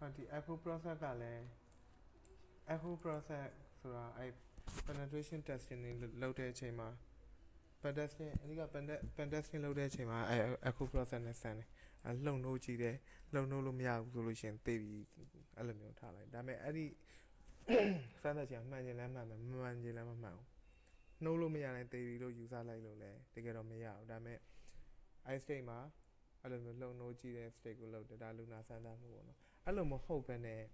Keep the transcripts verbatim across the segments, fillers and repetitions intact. Auntie, Apple process kale. Apple process sura. I penetration testing in low day chema. Pedestrian, I think a pedestrian low day chema. I Apple process understanding. I long no chi day, long no lumia solution. T V aluminum tala. Dame Eddie Fantasia, Mangelama, Mangelama Mount. No lumia and T V low use a lay low lay. They get on me out. Dame I stay ma. I don't know no chi day, stay good low that I luna sanda. I don't hope and a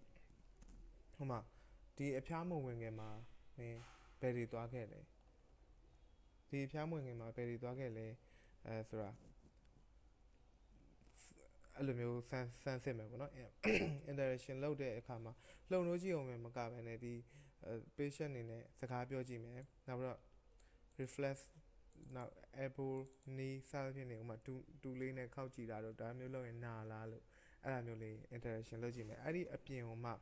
Homa. The Apamo Wingama may very dogele. The Apamo Wingama very dogele, as ra. Alumil San San Semino, and direction low de Acama. Low no geomagab and the patient in a Sakabio Jimmy. Now reflects now apple knee salvin, two lane and couchy dado, damulo and nalalu. Alamule interaction logic. I did appear on map.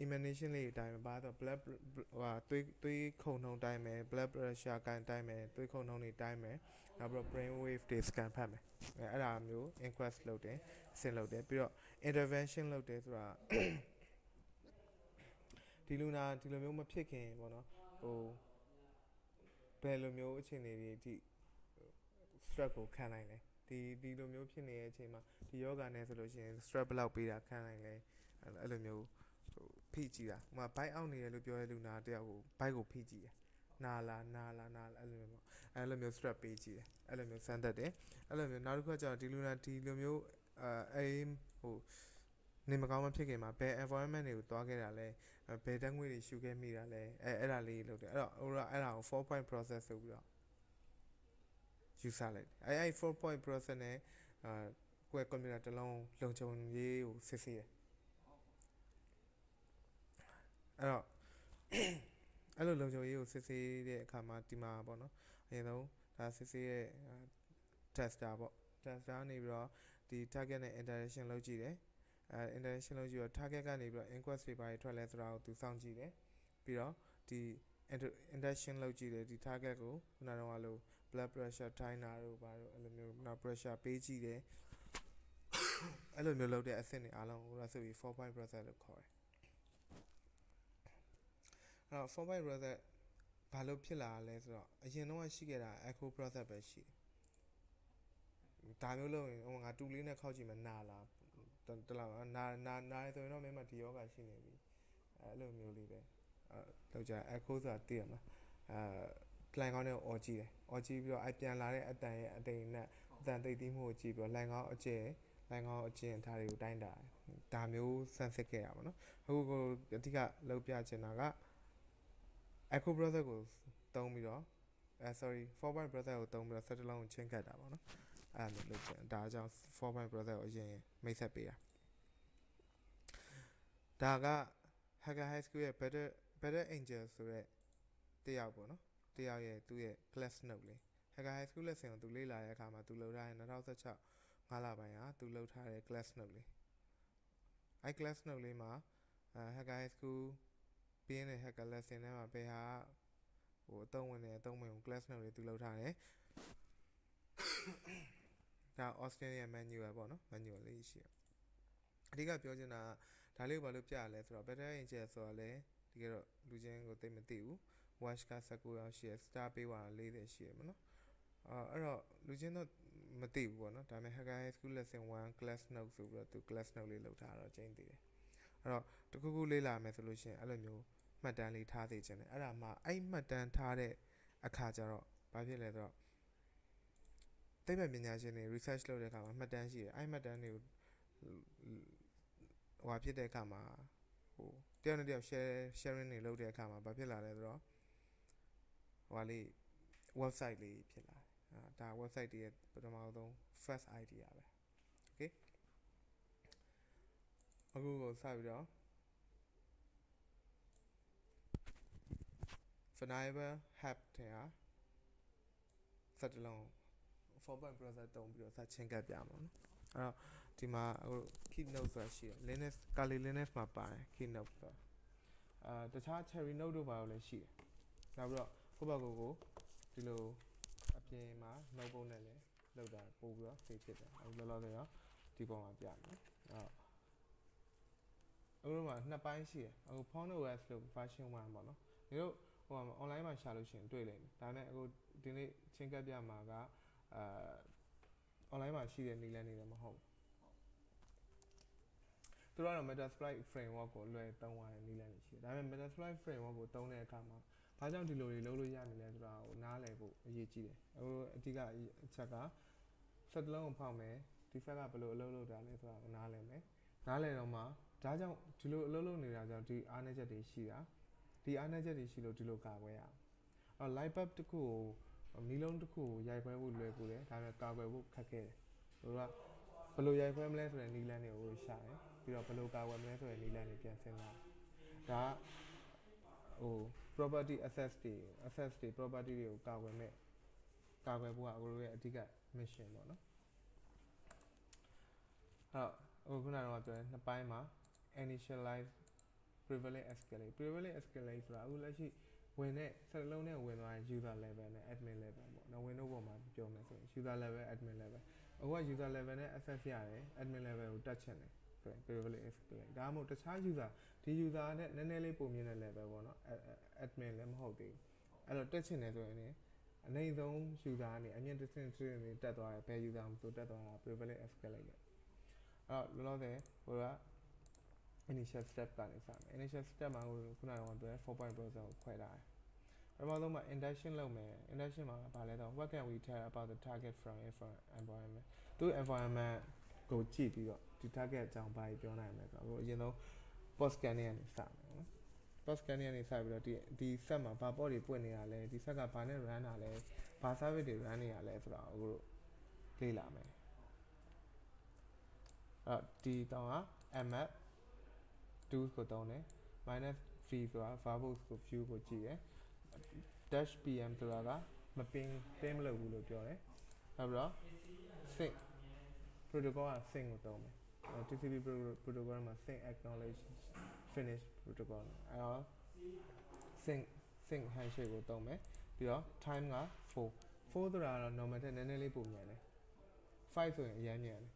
Emanation lay diamond by the blood three cono diamond, blood pressure can diamond, three cononi diamond, number brainwave this can pame. Alamule, inquest loading, send loaded, but intervention loaded. Tiluna, Tilumuma picking, one oh Bellumio chinity struggle can I. The the Lumiopian Chima, the yoga and solution, struggle out be that kind of alumio P G. My pie only a lupio luna, there will Pigo P G. Nala, Nala, Nala, alumio strap P G. Alumio Santa Day. Alumio Narcoja, the Luna, the Lumio aim who Nimacama pick him up, pay environment, you dog it a lay, a pay down with it, sugar me a lay, a lay, or around four point process over. You salad. I I four point person eh uh where community alone long chon ye or sissy. Hello long chon ye or sissy de kama tima bono. You know, that's sissy test up test down the target and interaction logic eh uh interaction logic or target inquiry by toilet route to sound G eh below the interaction logic the target go no blood pressure, time narrow, blood pressure, P G there. I don't know low the ascending along rather with four point brother core. Now, four point brother Palopilla, let's rock. You know, she get a echo brother, but she Tanolo and I do lina cojim and Nala. Neither no member to yoga, she may be. I don't know, leave it. Echoes are dear. Clang on your orgy, orgy will I can lie at day night than they demo cheap or lang out a jay, lang out a jay and tarry dine. Damu Sanseke, who go the tiga lopia chenaga. Echo brother goes, don't me all. Sorry, for my brother or don't settle such a long chinka down. And look, Daja for my brother or jay, makes a beer. Daga Haga High School a better, better angels to it. They are bono. They are yet to a class nobly. Haga High School lesson to Lila Yakama to Loda and arouse a child. Malabaya to load her a class nobly. I class nobly, ma. Haga High School being a hacker lesson, Emma Peha or don't win a don't win class nobly to load her. Now, Australian manual abono, manual issue. Diga Piojana, Taliba Lupia, let's rob better in chess or lay, to get Lujango Tematiu. Wash Casaco, she has started one lady shimmer. Or Lugino Mativ, one of Tamahaga school lesson one class no super to class no little taro chanty. Or to Kugu Lila Metholution, Alamo, Madame Tazich and Alama, I Madame Tade, a cajaro, Baby Leather. They may be national research loaded, Madame, I Madame Wapi de Cama. The only day of sharing a loaded Cama, Baby Leather. Wali website le pila da website ye pramao thong first idea ba okay aku ko sa pi daw fiber hub thea set long four point browser tong pi daw sa chin kat pya mon no a di ma aku keynote sa shi linux kali linux ma pa keynote sa a ta cha cherry note do ba lo le shi da pi daw ကိုပါကိုကိုဒီလိုအပြင်မှာနှုတ်ပုံနဲ့လဲ đâu là cô gỡ thì thiệt là lo rồi đó thì còn làm giảm đó đúng rồi là bài gì ở Pornos được phát sinh hoàn bảo nó nếu mà online mà xả được chuyện tươi lên ta này cô tiếng này trên cái điểm mà cả online mà xí đến đi lên đi là mà học tôi nói là Metasploit framework của người tông ngoài đi lên xí đó là Metasploit framework của tông này cả mà phá trong thì lùi đi lâu lâu ra này là ná lại bộ gì chi đấy ở thì cả chắc cả rất lâu không phải thì phải là bao lâu lâu lâu ra này là ná lại đấy ná lại đâu mà ra trong thì lâu lâu này ra trong thì anh ấy sẽ để xí đó thì anh ấy sẽ để xí lâu thì lâu cả vậy à ở live pub thì cô nilon thì cô giải quyết vụ lùi cô đấy tham gia cả cái vụ khác kia rồi là bao lâu giải quyết em lên rồi đi lên này rồi sai thì là bao lâu cả em lên rồi đi lên này kia xem nào đó oh property access the access the property တွေကိုကာကွယ်မဲ့ကာကွယ်ဖို့ကကိုလိုရဲ့အဓိက mission ပေါ့နော်အဲ့တော့ခုနကတော့ပြောတယ်နှစ်ပိုင်းမှာ initialize privilege escalate privilege escalate ဆိုတာအခုလက်ရှိဝင်တဲ့စက်လုံးနဲ့ဝင်သွားတဲ့ user level နဲ့ admin level ပေါ့နော် Windows ပေါ်မှာပြောမယ်ဆိုရင် user level admin level အခုက user level နဲ့ access ရတယ် admin level ကို touch ချင်တယ် privilege escalate ဒါမှမဟုတ်တခြား user ဒီ user နဲ့နည်းနည်းလေးပုံမြင်တဲ့ level ပေါ့နော် admin လည်းမဟုတ်သေးဘူးအဲ့တော့တက်ချင်တယ်ဆိုရင်လည်းအနေဆုံး user နဲ့အမြင့်တစ်ဆင့်တစ်ဆင့်တွေတက်သွားတယ်ဘယ် user မှဆိုတက်သွားတာ privilege escalate လေအဲ့တော့လောလောဆယ်ဟိုက initial step ကနေစမယ် initial step မှာခုနကတော့ပြောfour point browser ကိုခွဲထားတယ်ပထမဆုံးမှာ induction လုပ်မယ် induction မှာဘာလဲဆိုတော့ what can we tell about the target from from environment သူ environment ကိုကြည့်ပြီးတော့ဒီ target အကြောင်းဘာကြီးပြောနိုင်မလဲဆိုတော့အရင်ဆုံး post scanning ကနေစမယ်နော် post scanning ကနေစပြီးတော့ဒီဒီ set မှာဘာ port တွေပွင့်နေရလဲဒီ set ကဘာနဲ့ run တာလဲဘာ service တွေ run နေရလဲဆိုတော့အခုတို့လေ့လာမယ်အဲ့ဒီတောင်းက map tools ကိုတောင်းတယ် minus v ဆိုတာ verbose ကို view ကိုကြည့်ရယ် dash pm ဆိုတာကမပင်တင်မလုပ်ဘူးလို့ပြောတယ်နောက်ပြီးတော့ sync protocol က sync ကိုတောင်းတယ်Uh, T C P protocol mà sync acknowledge finish protocol uh, sync sync handshake của tông ấy thì đó time ngã four four tức là nó mới thế nên nên lấy bụng nhẹ này five rồi nhẹ nhẹ này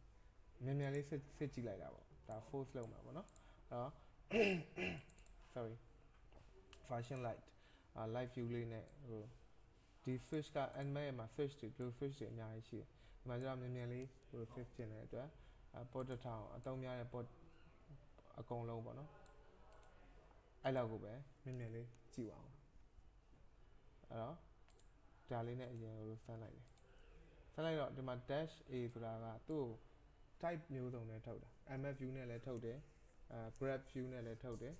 nhẹ nhẹ lấy sẽ sẽ chỉ lại đâu đã four slow mà nó đó sorry flashing light uh, live view này rồi thì fish cả anh mấy mà fish thì blue fish thì nhẹ hay gì mà giờ nhẹ nhẹ lấy rồi fish trên này đó port တစ်ထောင်အသုံးများတဲ့ port အကုန်လုံးပေါ့နော်အဲ့လောက်ကိုပဲမြင်မြင်လေးကြည့်ပါအောင်အဲ့တော့ဒါလေးနဲ့အရင်ကိုဆက်လိုက်တယ်ဆက်လိုက်တော့ဒီမှာ dash a ဆိုတာကသူ့ type မျိုးစုံနဲ့ထုတ်တာ mf view နဲ့လည်းထုတ်တယ်အဲ graph view နဲ့လည်းထုတ်တယ်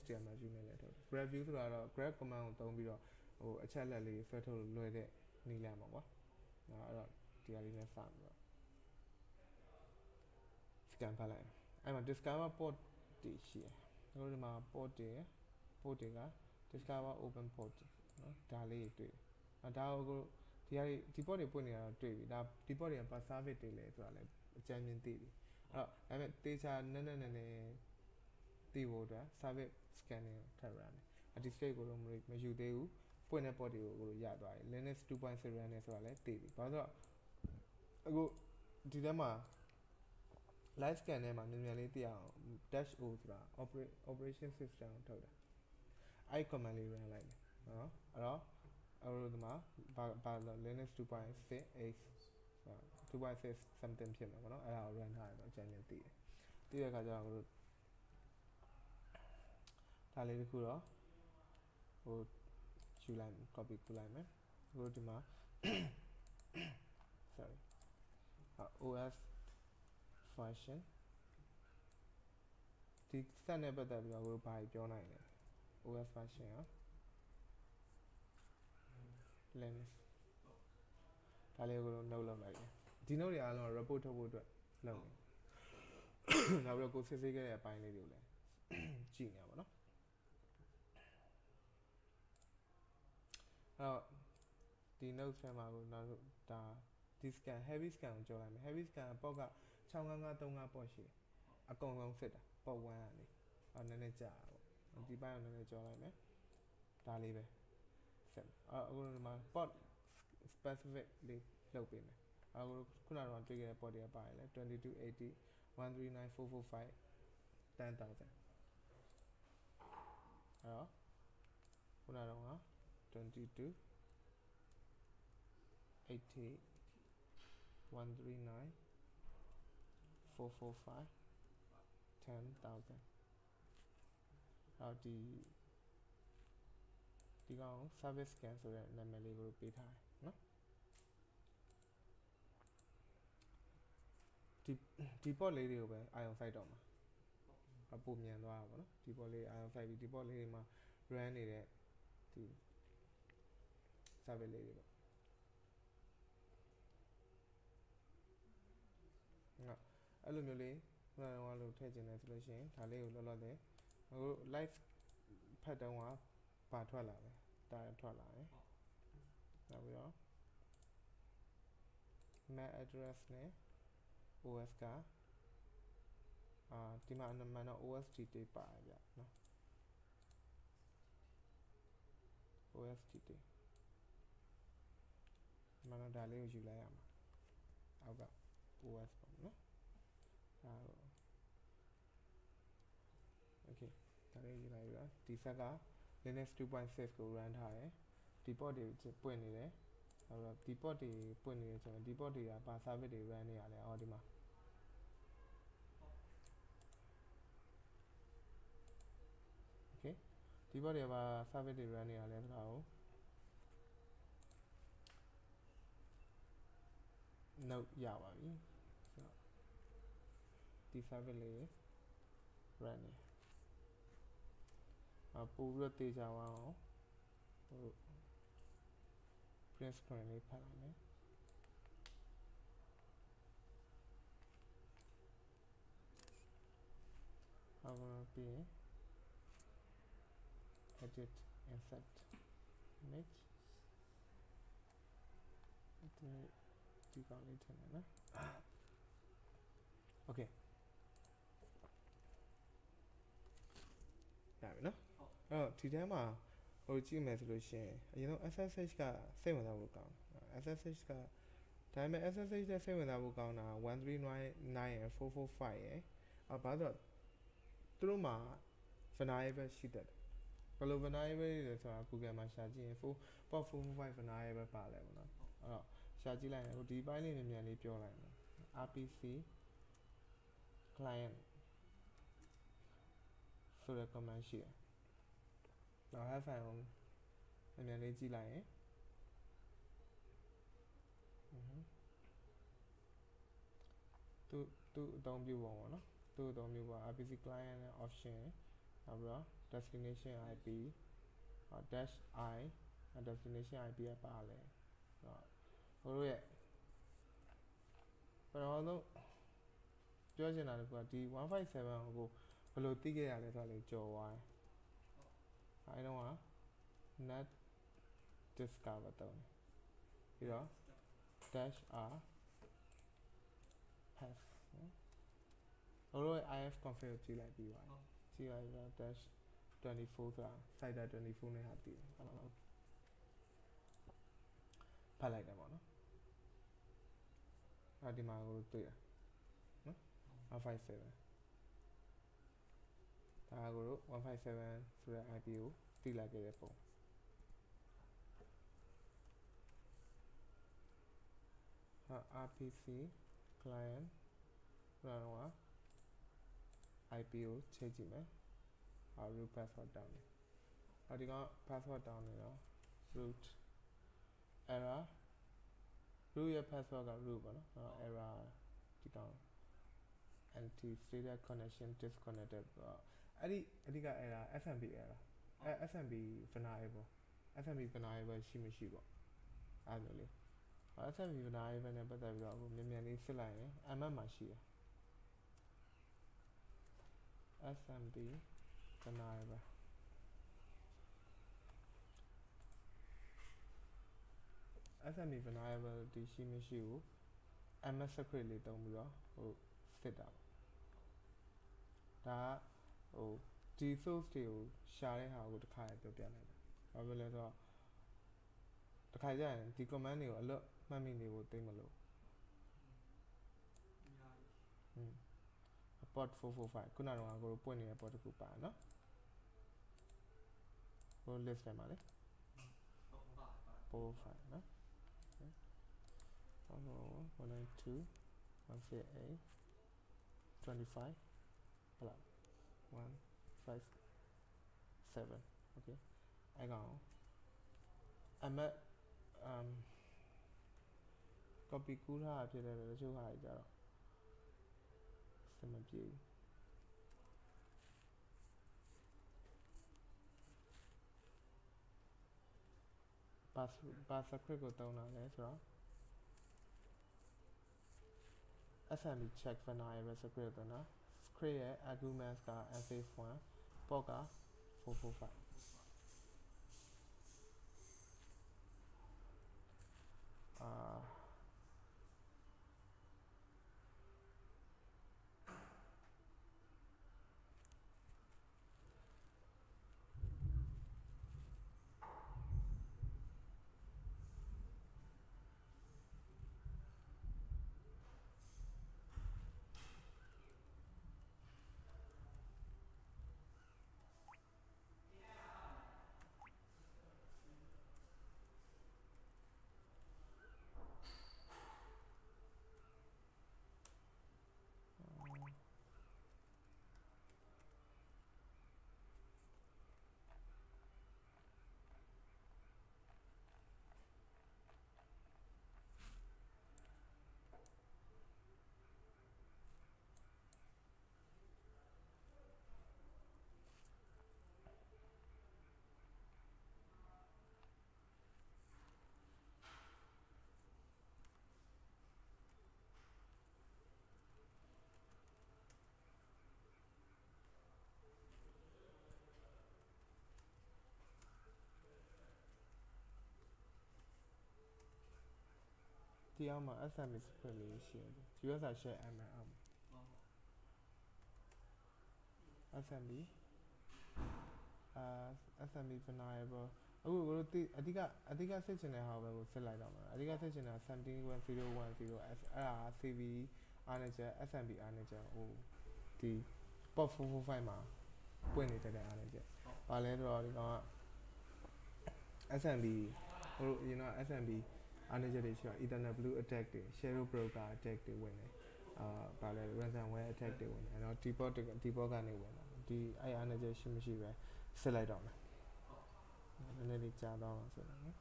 html view နဲ့လည်းထုတ်တယ် graph view ဆိုတာတော့ graph command ကိုသုံးပြီးတော့ဟိုအချက်လက်လေးဆွဲထုတ်လွယ်တဲ့နည်းလမ်းပါကွာအဲ့တော့ဒီဟာလေးနဲ့စပြီးတော့scan ဖတ်လိုက်အဲ့မှာ discover port တွေရှိတယ်ကျွန်တော်ဒီမှာ port တွေ port တွေက discover open port နော်ဒါလေးတွေတွေ့တယ်ဒါကိုဒီဟာဒီ port တွေပွင့်နေတာတော့တွေ့ပြီဒါဒီ port တွေက service တွေလဲဆိုတာလဲအကြမ်းမြင်သိပြီအဲ့တော့ဒါပေမဲ့တေချာနက်နက်နက်နက်သိဖို့အတွက် service scanning ထပ်ရမယ်အဒီ state ကိုတော့မယူသေးဘူးပွင့်တဲ့ port တွေကိုကိုရသွားတယ် Linux two point zero နဲ့ဆိုတာလဲသိပြီဘာလို့ဆိုတော့အခုဒီထဲမှာlive scan ထဲမှာမြန်မြန်လေးသိအောင် dash o ဆိုတာ operation system ထုတ်တာ i command လေး run လိုက်တယ်နော်အဲ့တော့အဲ့လိုဒီမှာဘာဘာ Linux two point six eight two point six something ဖြစ်မှာပေါ့နော်အဲ့ဒါကို run ထားတယ်တော့အကျဉ်းချင်းသိတယ်သိတဲ့အခါကျတော့တို့ဒါလေးတစ်ခုတော့ဟိုယူလိုက် copy ကူလိုက်မယ်တို့ဒီမှာ sorry os function ဒီ set နဲ့ပတ်သက်ပြီးတော့ဘာကြီးပြောနိုင်လဲ os function อ่ะ Linux ဒါလေးကို note လုပ်လိုက်ဒီ note တွေအားလုံး report ထုတ်ဖို့အတွက်လုပ်နေနောက်ပြီးတော့ကိုစစ်ဆေးခဲ့တဲ့အပိုင်းလေးတွေကိုလည်းကြည့်နေရပါတော့အဲ့တော့ဒီ note ထဲမှာကိုနောက်ဒါဒီ scan heavy scan ကိုကြောလိုက်မယ် heavy scan ပေါ့ကsix five five three fiveပေါ့ရှိအကုန်လုံးစစ်တာပေါ့oneကနေအော်နည်းနည်းကြာပေါ့ဒီပိုင်းတော့နည်းနည်းကြောလိုက်မယ်ဒါလေးပဲစစ်အော်အခုဒီမှာ port specific လေးလောက်ပေးမယ် like twenty-two eighty, one three nine four four five, ten thousand. Hello, Kunaranga, twenty-two eighty, one three nine, four four five, ten thousand. Now the the service cancel and the Malay group is high. No, Tipo lady over ion side on a boom and no Tipo lady ion side, Tipo lady ma ran it to Savile lady. No, Alumuli, no one will take an isolation, Taleo Lola there. Life pattern one part twelve, time twelve. Now we are my address name O S car. Ah, demand the man O S T T by that. No O S T T. Mano Dale Julia. I've got O S. No. Okay. Tisaga Linux two point six go run high. Depot is pointed. Our depot is pointed. So depot is a passive day running at the Audima. Okay, depot is a passive day running at the Audima. No, yeah, so Tisaville running. A poor Tejawa Prince Cornelius Palame. I will be edit, insert image. Let me click on it. Okay. No? Oh, today ma, original solution. You know, S S H ka same as our account. S S H ka time S S H the same as our account na one three nine nine four four five eh. Abado through ma vanaiba shida. Kalau vanaiba ni tu aku gaya macam ni. Four four four five vanaiba paling mana. Oh, macam ni lah. Di bawah ni ni ni pure lah. R P C client. So the command here. Now have I on an energy line. Two two don't be one. Two don't be one. R P C client option. Our destination I P. Or dash I. And destination I P at Pale. Alright. But although George and I got the one five seven go. Hello, Tiggy, I don't want not discover them. You know, dash R pass. Although I have configured G like B Y, G like dash twenty-four, side that twenty-four, and happy. I don't know. Palai them on. I demand to you. I five seven. I go one five seven through the I P O, still like a phone. R P C client run I P O changing. I'll root password down. I think password down, you know, root error. Root your password got root, but no error. Anti failure connection disconnected. I think error S M B error. S M B vulnerable. S M B vulnerable. She may she go. I know it. S M B vulnerable. Never that we are going to line. I'm a machine. S M B vulnerable. S M B vulnerable. The she may she go. I'm a secretly don't we are. Sit down. That. Oh, Jesus still sharing how to kite the piano. I will let the Kajan, the command you a lot, Mammy, they will take a look. pot four four five. Kuna no agro point a pot kupa no. Go left time ale. four five no. One nine two one three eight twenty five plus one five seven. Okay. I go. I'm at um. Copy cool hard, you know, too high, girl. Some of you. Pass, pass a crickle down on this, right? Assembly check for now, I was a crickle now. Create a good mask and save one. Poker four four five. Uh, The armor S M is pretty shared. U S I share M and M. S M B. Uh, S M B variable. Oh, I think I I think I said in a however, still like that. I think I said in a something one zero one zero S R C V manager S M B manager. Oh, the pop four four five ma. When it is manager. But later on, S M B. Oh, you know S M B. Another Ethernet blue attack the shadow broker attack the winner. Uh, but ransomware attack the winner. And our depot depot can win. The I another shimishi where select on. And then it's out on selling.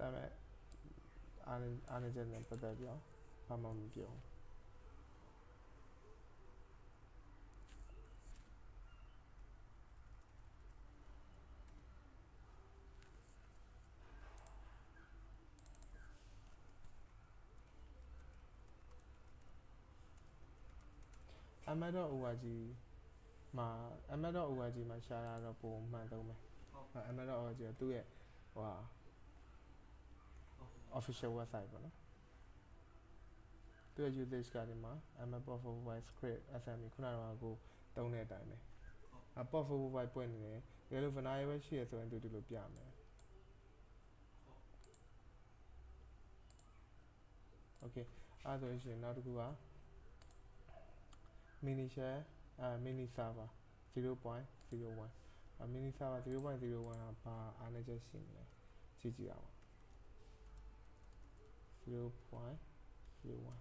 Damn it. An agent and Patagia, Pamam Gil. Amado Uwaji, my Amado Uwaji, my Shara, poor Madame. Amado Uwaji, do it. Wow. Official website, no? Do you this guy in my? I'm a buffer white script as I'm go down there. Time a buffer white point in there. You live in Iowa, she is going to do the piano. Okay, other issue not go mini share, uh, mini server zero point zero one. A mini server zero point zero one per energy sim. G G hour. zero point zero one.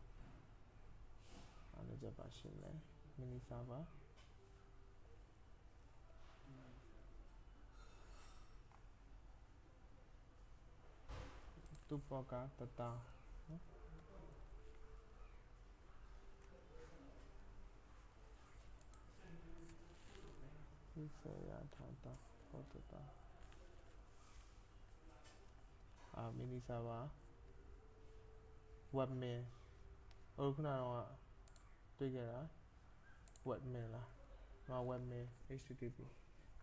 Another version there. Mini server. Two poka tata. This area tata potata. Ah, mini server. What mail? Oh, no, together. What mail? My web mail. H T T P.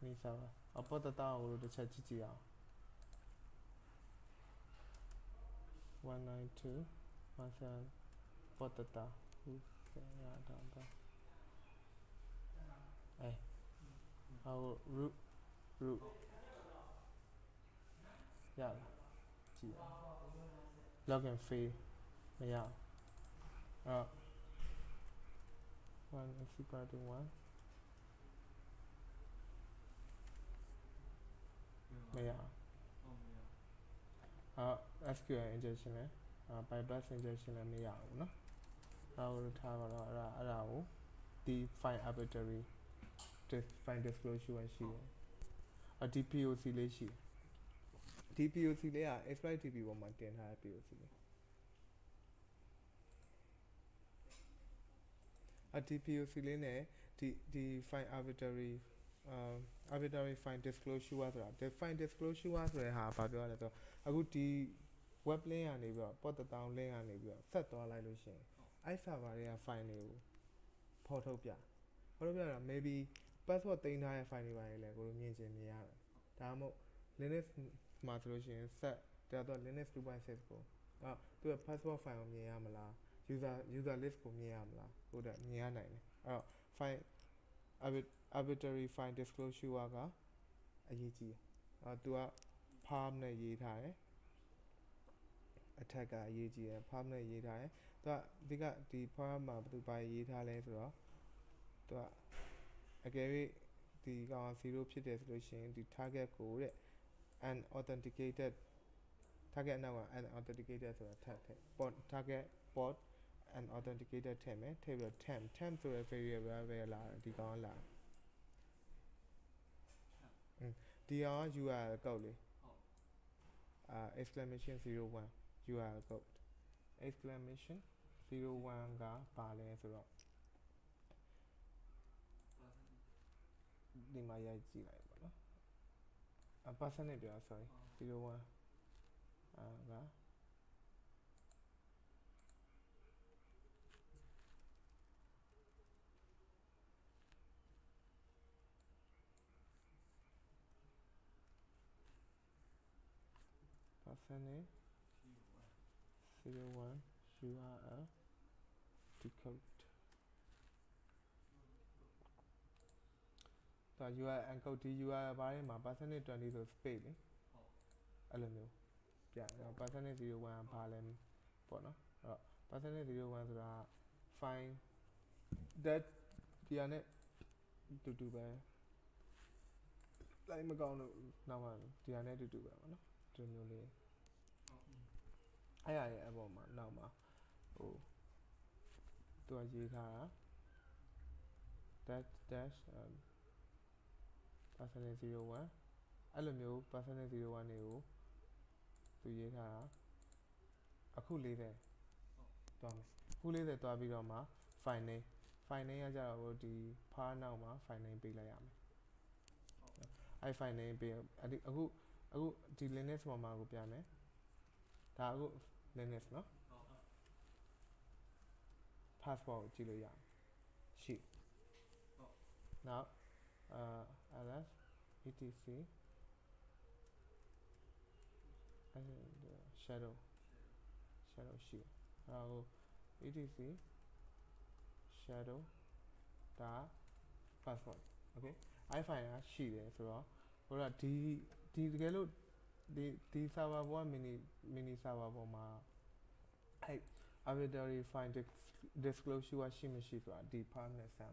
Nisava. I put the town to chat G T R. One nine two. One seven. Put the town. Hey, how root root. Yeah. Login free. Yeah. Uh. One free party one. Yeah. Uh, S Q L injection. Uh, by bus injection. Yeah. No. I will have define arbitrary. Define disclosure and she. A D P O C lay she. D P O C lay are exploit T P one market and high P O C. A D P O C lay the define arbitrary. Um, arbitrary find disclosure was right. Define disclosure was right. Half a dollar. I would the web lane and if you put the down lane and if you set all I do. I saw a fine you. Portopia. Portopia, maybe password thing I find you. I like engineer. Tamo Linux smart solution set the other Linux to buy Cisco. Ah, do a password file on me amla. User user list for me amla. Go that me nine. Ah, fine. I would. Arbitrary find disclosure waga a yiji uh dua palm na ye tie attack a yiji and palm na ye tie that they got the palm up to buy ye tie later that I gave the zero pit resolution the target code and authenticated target now and authenticated but target bot and authenticated temp table temp temp to a variable where the gone D R U R L code. Uh, exclamation zero one U R L code. Exclamation zero one ga balance wrong. The Maya G like a person if you are sorry. Zero one uh ga Send zero one U R L decode. So you are encode the U R L by my person twenty to space. I don't know. Yeah, person is zero one parallel. But no, person is zero one to find that the net to do by like my gown now. The net to do by no to newly. I am a now. Oh, do I use that dash person zero one? I love you, person zero one. You do you have a cool leader? Thomas, who leader to be Roma? Fine, fine, I will be par now. Fine, big like I find a big. I think a good, a good, the Linus Mama will be a man. That would Linus, no? Passport, Julia. She. Now, uh, Alice, E T C. And uh, shadow. Shadow, she. Now, E T C. Shadow. That. Passport. Okay? I find a she there, so. Or a D. D. Gallo. The the server one mini mini server ma I arbitrary find disclosure was she machine the partner sam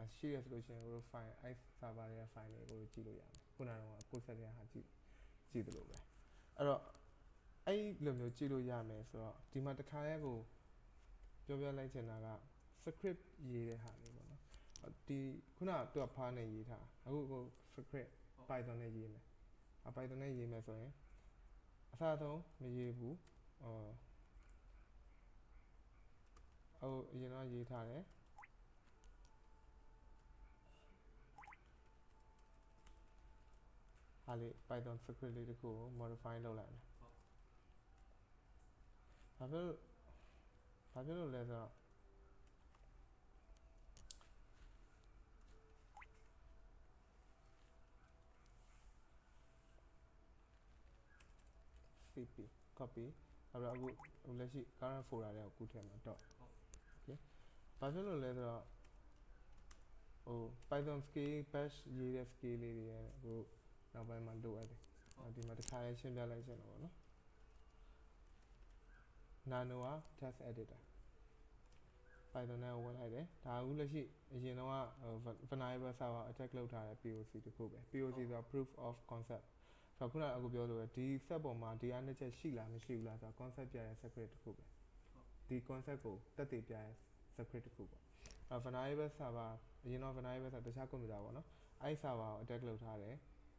as she has solution will find I server find it will jilo ya kuna no ko sa ya ha ji ji lo ba a lo ai lo myo ji lo ya me so to di ma ta kha ya ko pyo pyo lai chin na ga script ye de ha ni ba no di kuna to pha ne ye tha aku ko script python ne ye me I buy the name as I don't be able or oh, you know, you tell it. Ali, Python secretly cool, modifying the land. I will, I will leather. Copy, copy. I will let you current for a good time. Okay, but you know, Oh, Python scaling, bash, J S scaling, and go now by Mando. I think the modification validation or no Nanoa test editor. Python now one idea. Taulashi, you know, Vanaiba Sava attack load P O C to prove it. P O C is a proof of concept. So, I'm going to go to the sub or Marty and the Sheila, Michela, the concept is separate to prove it. The concept is separate to prove it. Vanaiba Sava. You know, when I was at the Shakumidawano, I saw a declare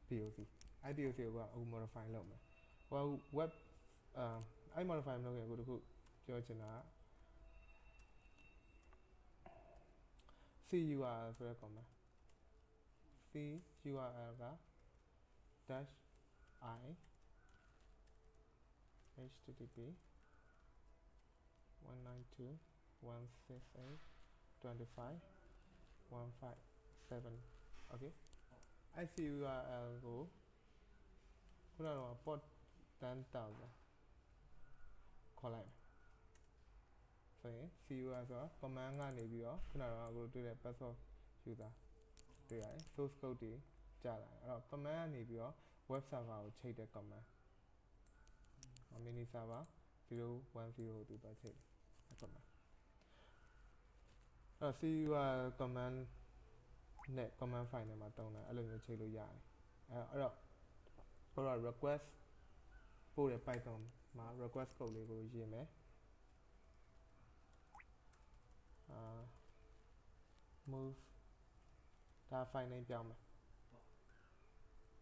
P O C. I P O C was a modifying loan. Well, web, um, I modify no good to cook Georgiana C U R L for a comma C U R L dash I H T T P one nine two dot one six eight dot twenty-five. One five seven, okay. I see you are go. Who know port ten thousand. Collide. So see you as well. Command and if you are go to the password user. The source code Java. Command if you are web server will check the command. Mini server zero one zero two by check the command. Uh, see you are uh, command net command file na matona alo nyo chei lo ya eh alo alo request po de python ma request code le ko yin me ah move ta file name pyaw ma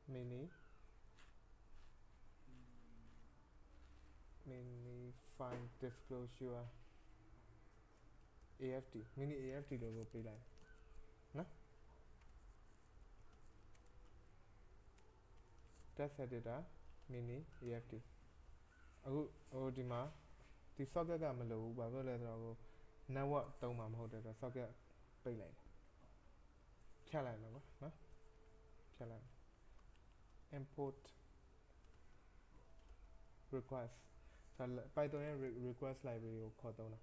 mini mini file disclosure A F T mini A F T logo play line na test editor mini A F T aku oh di ma di socket ga ma lo ba lo le so ko network tong ma ma hot de so socket play line chat line lo na chat line import request so python request library ko kho taw na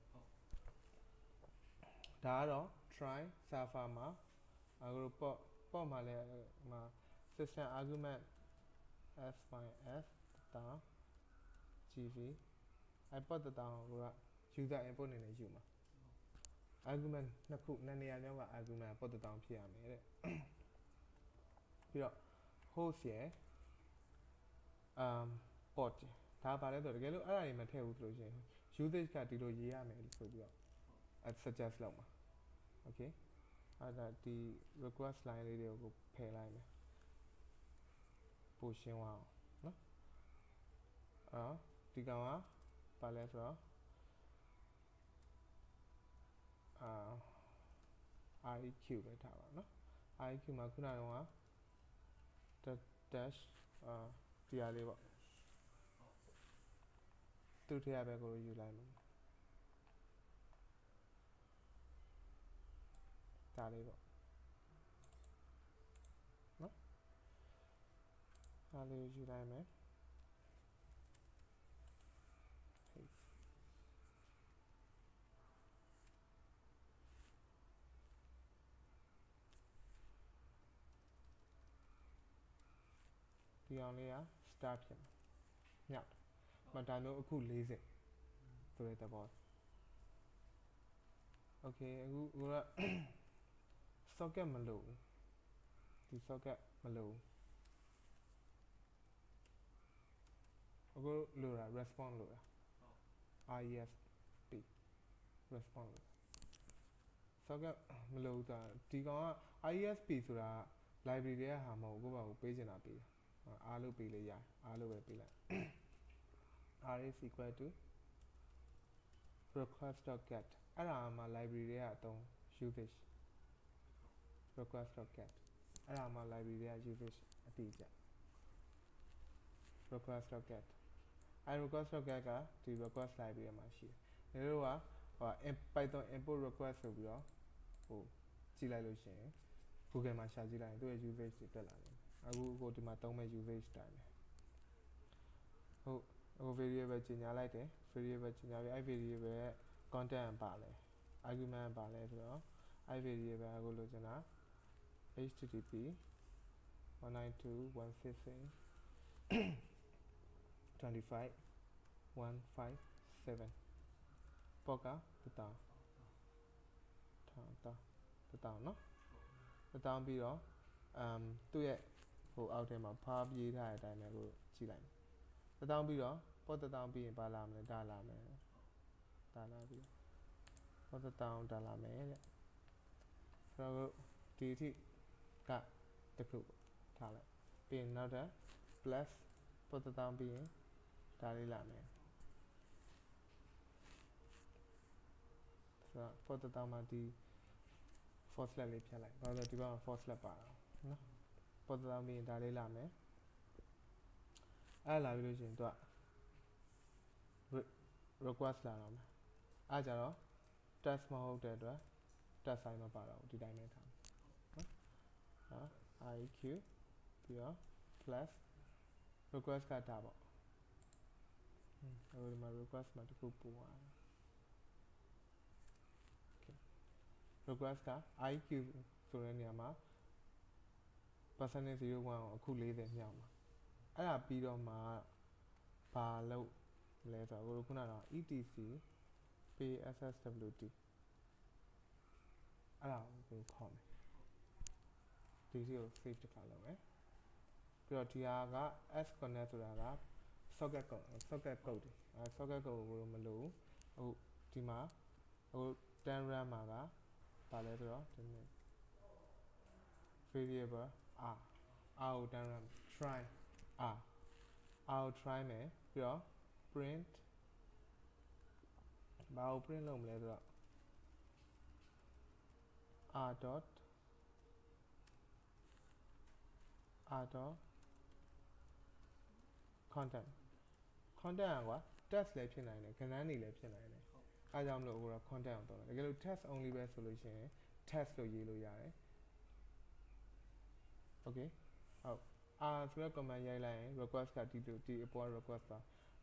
Daro try server ma agro po po ma le ma system argument s by s ta gv I put the down ko user input ne ne yu ma argument na khu na ne ya lyaw ka argument put the down phit ya me de pi lo host ye um port da ba le so takai lo a ra ni ma thae hu so lo yin usage ka di lo ye ya me so pi lo at suggest long okay ada the request line le ko phe lai me push in wa no ah ti ka ma ba le so ah I Q le tha ba no I Q ma khuna long wa dash ah ti ya le ba tu the ya ba ko yu lai me Talibo. No? Talibo July me. The only a start him. Yeah. But I know a cool lazy. So it's about. Okay, good. Socket Malo, the socket Malo. Go Lura, respond Lura. I S P, respond Lura. Socket Malo, the Tigon I S P Sura, library there, Hamo, go page and appeal. Alu Pila, yeah, Alu Pila. R is equal to request.get. Arama library there, don't shoot fish. Request cat. I am a library as you wish a teacher. Request cat. I request cat to request library machine. There are Python import request of your oh, Chila Lucien. Who can my charge line to as you wish to tell I will go to my tongue as you wish time. Oh, very virginia light, eh? Very virginia, I will content and ballet. Argument ballet. I will give a good H T T P one ninety-two dot one fifteen dot twenty-five dot one fifty-seven báo cáo từ tàu tàu từ tàu nó từ tàu bị đó tôi ấy hồ ao thì mà pub gì thay tại này rồi chỉ lạnh từ tàu bị đó có từ tàu bị bà làm này ta làm này ta làm gì có từ tàu ta làm mẹ đấy rồi thì thì cả tập trung thả lại tiền nào đó plus có từ tàu bị ta đi làm này for the tamati for slightly like rather to go for slapper no for the me dali lame I love you to request lame I don't test my whole dead right test I'm about the diamond I Q pure plus request card table I will my request my group one request ka I Q ဆိုတဲ့နေရာမှာ percentage ศูนย์ one ကိုအခု forty မြောက်မှာအဲ့ဒါပြီးတော့မှဘာလို့လဲဆိုတော့ E T C pay S S W T အဲ့ဒါကိုခေါ်မယ်ဒီစီကို save တစ်ခါလုပ်မယ်ပြီးတော့ဒီဟာက S connect ဆိုတာက socket code socket code တွေအဲ့ socket code ကိုမလို့ဟုတ်ဒီမှာဟို ten RAM မှာက Variable R, I'll try R, I'll try me. Your print, I'll print long letter R dot R dot content. Content what? Test left in I can any left in I. I download over content on test only resolution test lo yellow yare. Okay. Oh, ah, so command yai line request card to the upon request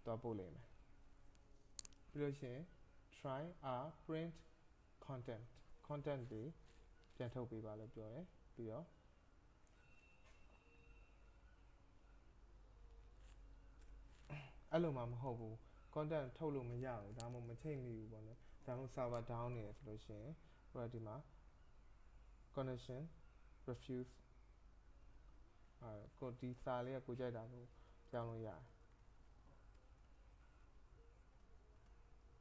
double name. Solution try R print content content day gentle be valid joy be your hello mom hobo. Content total me yao, damo maintain you server down here solution, ready ma connection refuse. Uh, go deep sale, go jay damo, down ya.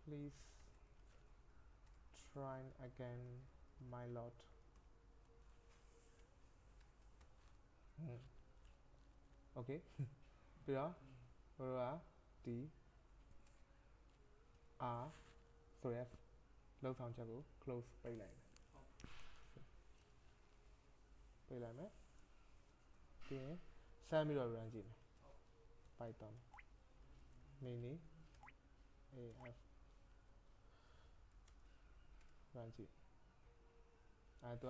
Please try again, my lord. Hmm. Okay, Pira, Rua, D. R thread low sound channel close payline payline then semi range python mini af range I do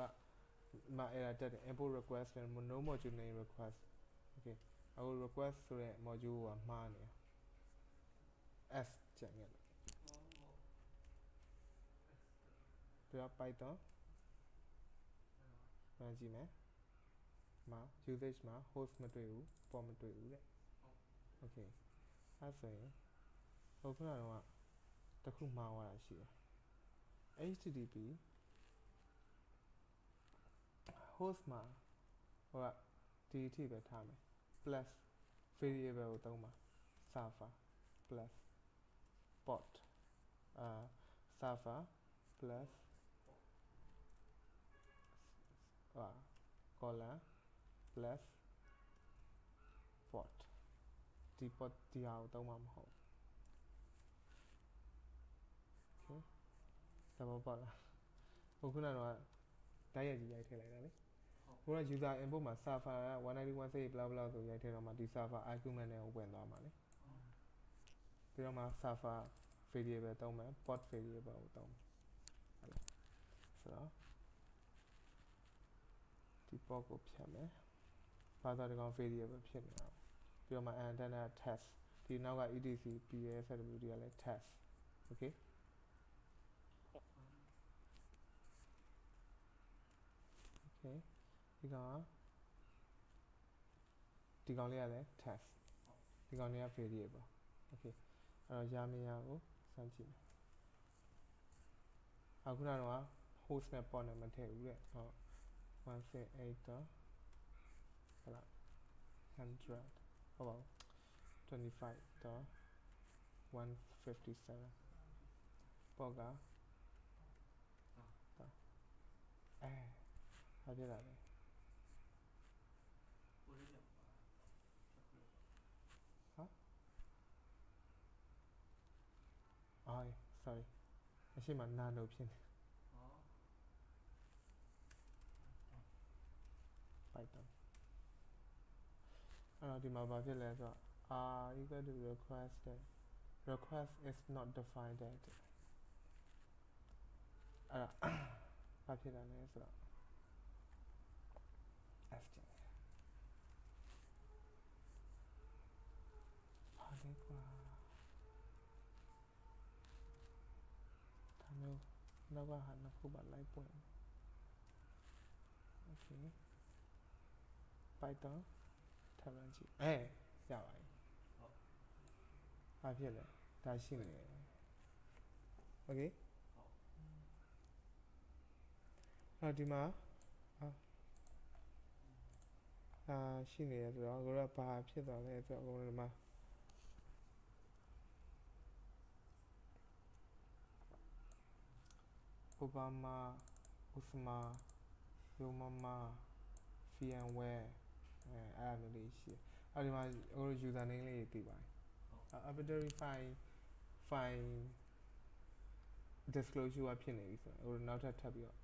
my error that import request and no module name request okay I will request thread module man s channel Python range में माँ usage माँ host में तो you form में तो you है okay ऐसे और फिर आने वाला तकलीफ माँ वाला चीज़ H T T P host माँ और T T P बैठा में plus variable होता हूँ माँ server plus port ah server plus Uh, colon plus port the port the out of mom home okay double port okuna diet yai thai lai da le ko na user input ma server one ninety-one say blah blah so yai thai ma the server argument ne open twa ma le pi ma server variable taw ma port variable taw ma so People go payment. Father the gun variable payment. Be on my antenna test. The now got E D C P S W D L test. Okay. Okay. ဒီကောင်ဒီကောင်လေးရလဲ test ဒီကောင်လေးက failure ပေါ့ okay အဲ့တော့ရာမရကိုစမ်းကြည့်မယ်အခုနောက်တော့ host နဲ့ port နဲ့မထည့်ဘူးတဲ့ဟောone seventy-eightတော့ဟုတ်လားone hundredဟုတ်ပါဘူးtwenty-fiveတော့one fifty-seven ပေါ့ကအဲဟာပြလာတယ်ဟာအိုင် sorry အရှိမနာလို့ဖြစ်နေပိုက်တော့အဲ့တော့ဒီမှာဘာဖြစ်လဲဆိုတော့ are equal to requested request is not defined at အဲ့ဘာဖြစ်လာလဲဆိုတော့ asking ဘာလဲကွာဒါမျိုးတော့ကဟာနှစ်ခုပါလိုက်ပွင့် okay Python ထပ်ရမ်းကြည့်အဲရပါပြီဟုတ်ဘာဖြစ်လဲဒါရှိနေတယ် okay ဟုတ်ဒီမှာဟာအာရှိနေရဆိုတော့ကိုယ်ကဘာဖြစ်သွားလဲဆိုတော့ဒီမှာအိုဘားမားဥစမာယိုမမာ VMware အဲအဲ့လိုလေးရှိအဲ့ဒီမှာကိုယ် user name လေးတွေပါတယ် arbitrary file file disclosure ဖြစ်နေပြီဆိုတော့ကိုယ်နောက်ထပ်ထပ်ပြီးတော့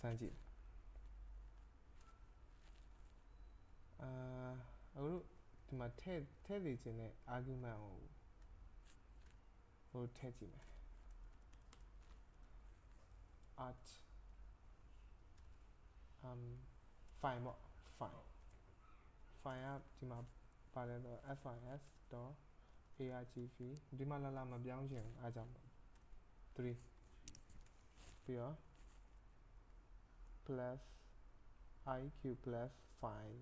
စမ်းကြည့်အာအခုတို့ဒီမှာထည့်ထည့်နေခြင်းနဲ့ argument ကိုဟိုထည့်ကြည့်မယ် at um fine ပေါ့ fine fine ကဒီမှာပါလဲတော့ fis.argv ဒီမှာလာလာမပြောင်းချင်ဘူးအားကြောင့်three ပြီးတော့ plus iq plus fine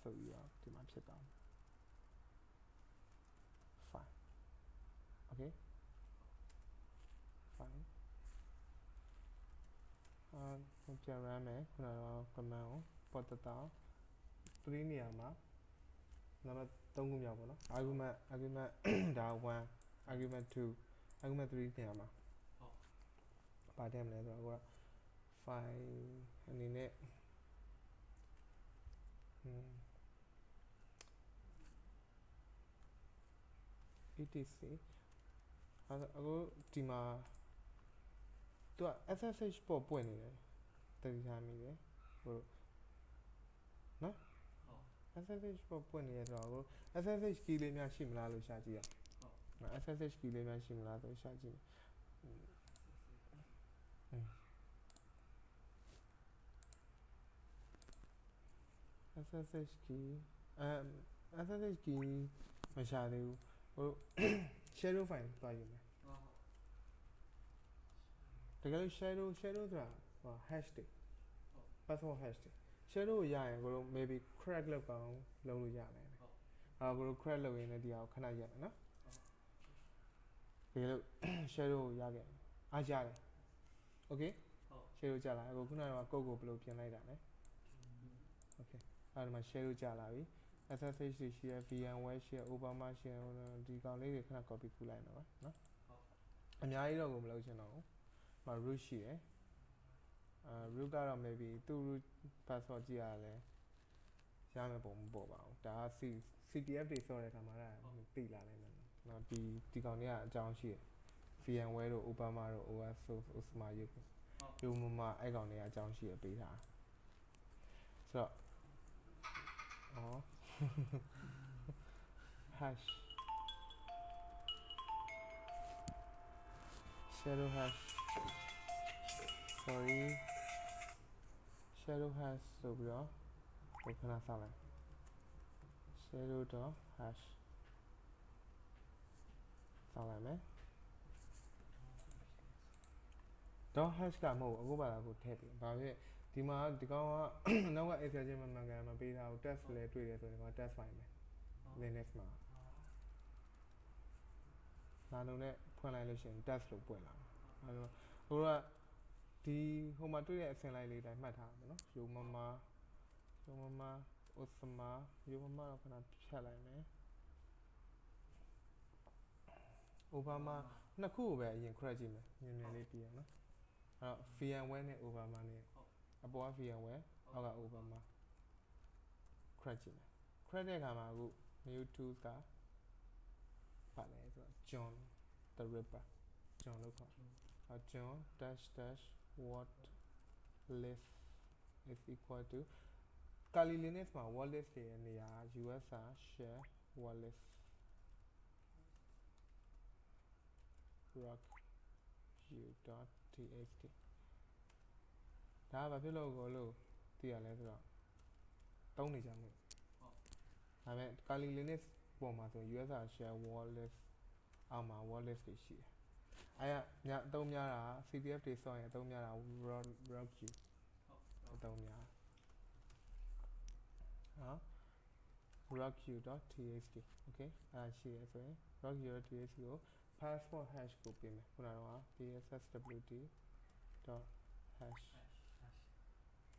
so you are ဒီမှာဖြစ်သွား fine okay fine အာပြန်ရမ်းမယ်ခုနကတော့ command ကိုပေါ်တတောင်းthreeနေရာမှာနံပါတ်threeခုမြောက်ပေါ့နော် argument argument ဒါone argument two argument threeနေရာမှာဟုတ်ပါတယ်မလဲဆိုတော့ကိုက file အနေနဲ့ဟွန်း etc အခုဒီမှာသူက ssh ပေါ်ပွင့်နေတယ်တတိယမိတယ်ဟိုနော် ssh ပေါ်ပွင့်နေရတော့ ssh key လေးများရှိမလားလို့ရှာကြည့်ရအောင် ssh key လေးများရှိမလားဆိုရှာကြည့်မယ် ssh key အဲ ssh key မရှာသေးဘူးဟို shadow file တွားယူမယ်တကယ်လို့ shadow shadow ဆိုတာဟို hash တွေ password hash တွေ shadow ကိုရရင်ကိုတို့ maybe crack လောက်ကောင်လုံးလို့ရနိုင်တယ်ဟုတ်အာကိုတို့ crack လောက်ရင်လည်းဒီဟာကိုခဏရက်မယ်နော်တကယ်လို့ shadow ကိုရခဲ့အားရတယ် okay ဟုတ် shadow ကြလာအခုခုနကကိုကိုဘယ်လိုပြင်လိုက်တာလဲ okay အဲ့ဒီမှာ shadow ကြလာပြီ ssh တွေရှိရ vmware ရှိရ obama ရှိရဒီကောင်လေးတွေခဏ copy ကူးလိုက်နော်နော်ဟုတ်အများကြီးတော့ကိုမလုပ်ချင်တော့ဘူးမှာ root ရှိတယ်အာ root ကတော့ maybe သူ root password ကြည့်ရလဲရမယ်ပုံမပေါ်ပါဘူးဒါက ctf တွေဆော့တဲ့ခါမှာလည်းသိလာနိုင်တယ်နော်ဒီဒီကောင်တွေကအကြောင်းရှိတယ် vmware တို့ obama တို့ os source osma ရုပ်ရုံမမအဲ့ကောင်တွေကအကြောင်းရှိရပေးတာဆိုတော့အော် hash shadow hash sorry shadow hash ဆိုပြီးတော့ကိုခဏဆောက်လိုက် shadow dot hash ဆောက်လိုက်မယ် dot hash ကမဟုတ်ဘူးအခုပါလာကိုထည့်ပြီဘာဖြစ်ဒီ di ma di kawan nak apa aja memang gaya mempi tahu test le tu dia tu dia test file le next ma, lalu ni bukan lagi sih test lu buat lah, lalu orang di rumah tu dia selain lagi dah macam mana, yo mama, yo mama, Osama, yo mama apa nak cakap ni? Obama nak kubu ya yang kurang jemah, yang ni dia na, ah Fianwe ni Obama ni. Abu Afiyah we, agak Obama, kredit, kredit kami aku YouTube ka, pakai itu John the Ripper, John lupa, John dash dash what list is equal to, kali ini semua wallet dia ni ya U S A share wallet, rock you dot txt. Dah, tapi lo kalau tiada lagi lah, tahu ni jangan. Kami kali ini bawa masuk U S A share wallet, ama wallet sih. Ayah, ni tahu ni lah C D F T S O ni tahu ni lah Rocky, tahu ni lah. Ah, Rocky dot T H T, okay? Ah, sih, so Rocky dot T H T tu password hash copy me, pernah lah P S S W D dot hash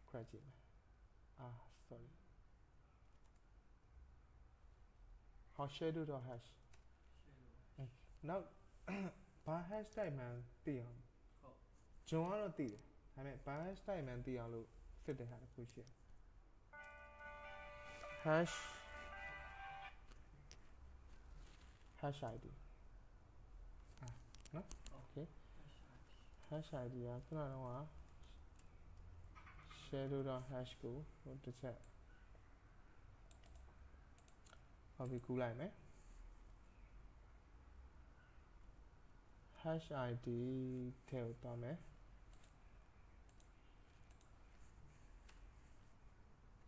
Graduate. Ah, sorry. How shadow do hash? Now, by hash time man, tiang. Joano ti. I mean, by hash time man tiang lu. Sit there, push it. Hash. Hash I D. Ah, no. Okay. Hash I D. I don't know why. Shadow dot hash go. What to check? अभी कूलाइ में hash I D थे उतार में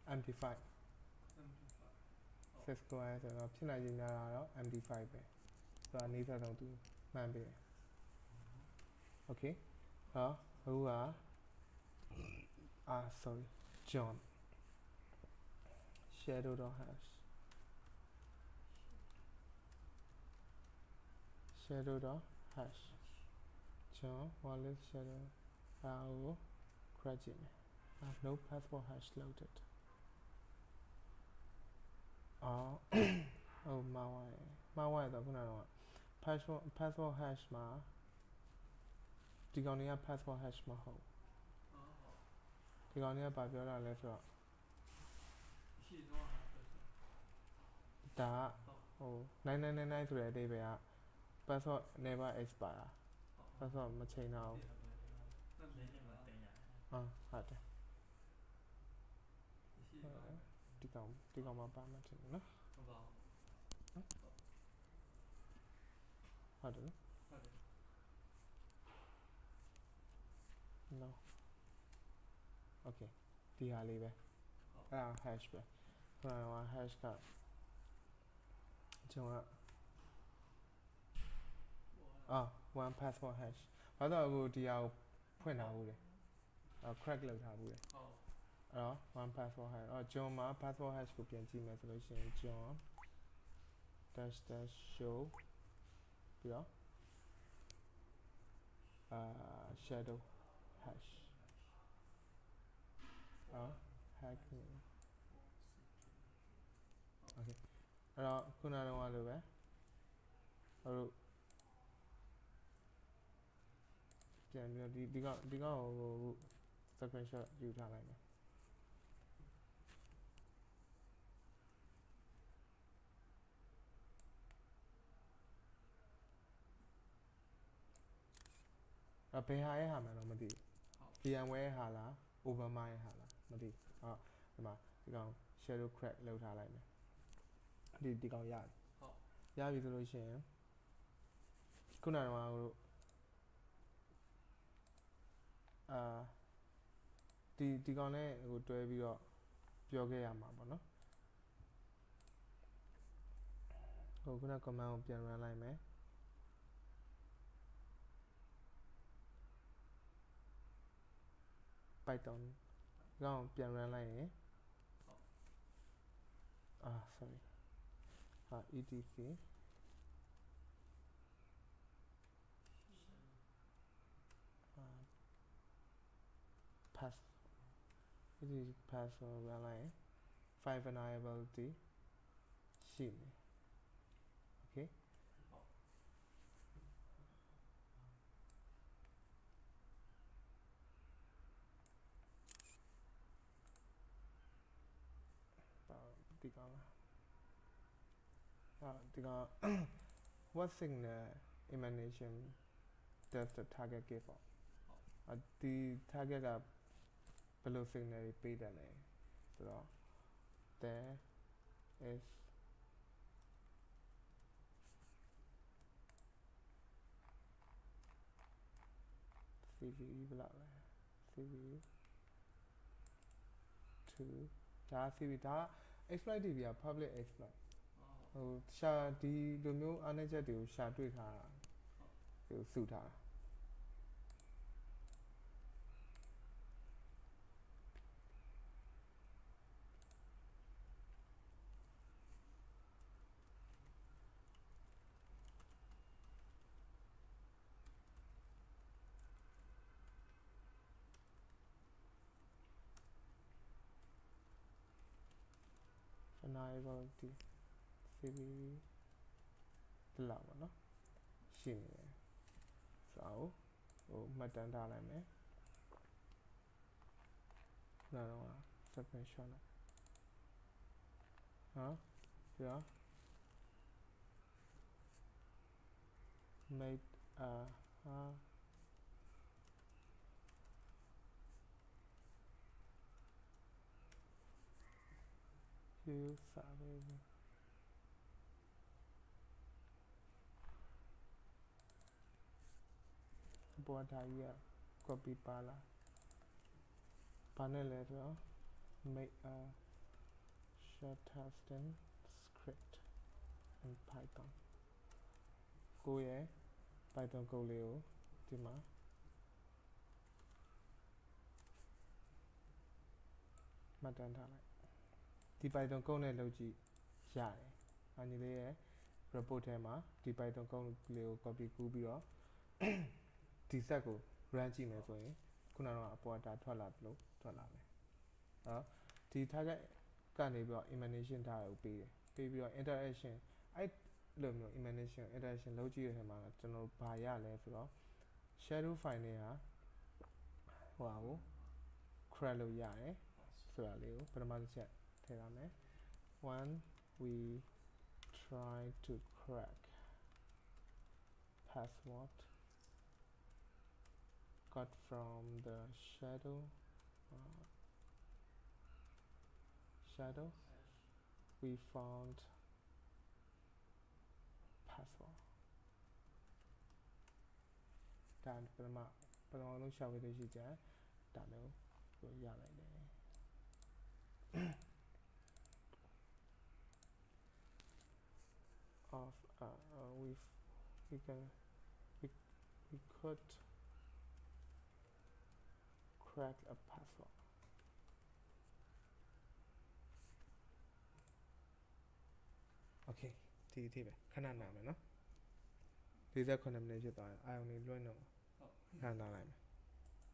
amplify Sesko आया था ना पिछला जिन्दा आया amplify पे तो आने से तो तू मैं भी ओके हाँ हुआ Ah, sorry, John. Shadow dot hash. Shadow dot hash. John wallet shadow. Our credit. I have no password hash loaded. Oh, oh my way, my way. That's not right. Password password hash ma. Do you only have password hash ma ho? Tiga ni apa bela lepas? Dah, oh, nai nai nai nai tu ada bea, pasal never expire, pasal macam now. Ah, ada. Tiga, tiga apa macam mana? Ada. No. Okay तिहाली बे ah hash बे हमारे वहाँ hash का जो है आह one password hash वाला वो तिहाल पहना हुए आह क्रैक लग रहा हुए ah one password hash ah जो माँ पासवर्ड हैश को पियन जी में तो इसलिए जो डैश डैश शो बिया ah shadow hash Oh, hacking. Okay. Now, kuna nawa lu ba? Alu. Jangan di di kau di kau sequencer you dah lagi. Apa yang ayah mana mesti? Tiang weh halah, Obama halah. มาดิอ่ะมาที่กอง shadow crack เล่าท่าไล่มั้ยดีดีกองยากอ่าดีดีกองเนี่ยโหตั้วไปแล้วပြောแก้ยามาป่ะเนาะโหคุณน่ะคอมเมนต์ကိုเปลี่ยนรันไล่มั้ย Python ลองเปลี่ยน run ไล่ရင်อ่า sorry อ่า etc อ่า pass etc pass လာလိုက်ရင် five variability ရှိတယ် okay Uh, what signal emanation does the target give off? Uh, the target are below signal repeat and so there is C V E block C V E two that C V E that exploit is a public exploit.ရှာဒီလိုမျိုးအားနည်းချက်တွေကိုရှာတွေ့ထားတာကိုစုထားတာခဏလေးပါတီဒီလောက်ပါနော်ရှင်းတယ်စာအုပ်ဟိုမှတ်တမ်းထားလိုက်မယ်နောက်တော့ suspension လိုက်ဟမ်ပြာ made a uh, you survey border here copy pala panel error make a shorthand script in python go here python go leo dima matan tha lai di python go ne lou ji ya de a ni le ye report the ma di python go leo copy ku pi loဒီဆက်ကို run ကြည့်မယ်ဆိုရင်ခုနကအပေါ်ဒါထွက်လာလို့ထွက်လာမယ်။နော်ဒီ target ကနေပြီးတော့ emanation ထားကိုပေးတယ်။ပေးပြီးတော့ interaction အဲ့လိုမျိုး emanation interaction လုပ်ကြည့်ရတဲ့မှာကျွန်တော်ဘာရလဲဆိုတော့ shadow file နဲ့ဟာဟိုဟာကို create လုပ်ရတယ်ဆိုတာလေးကိုပထမတစ်ချက်ထည့်ထားမယ်။ one we try to crack password got from the shadow uh, shadow we found password then prama prama lo share ပေးလို့ရှိကြဒါလည်းကိုရနိုင်တယ်of uh, uh, we we can we, we could crack a password. Okay, the the way. Khana na me no. These are combination. I only learn no. Khana na me.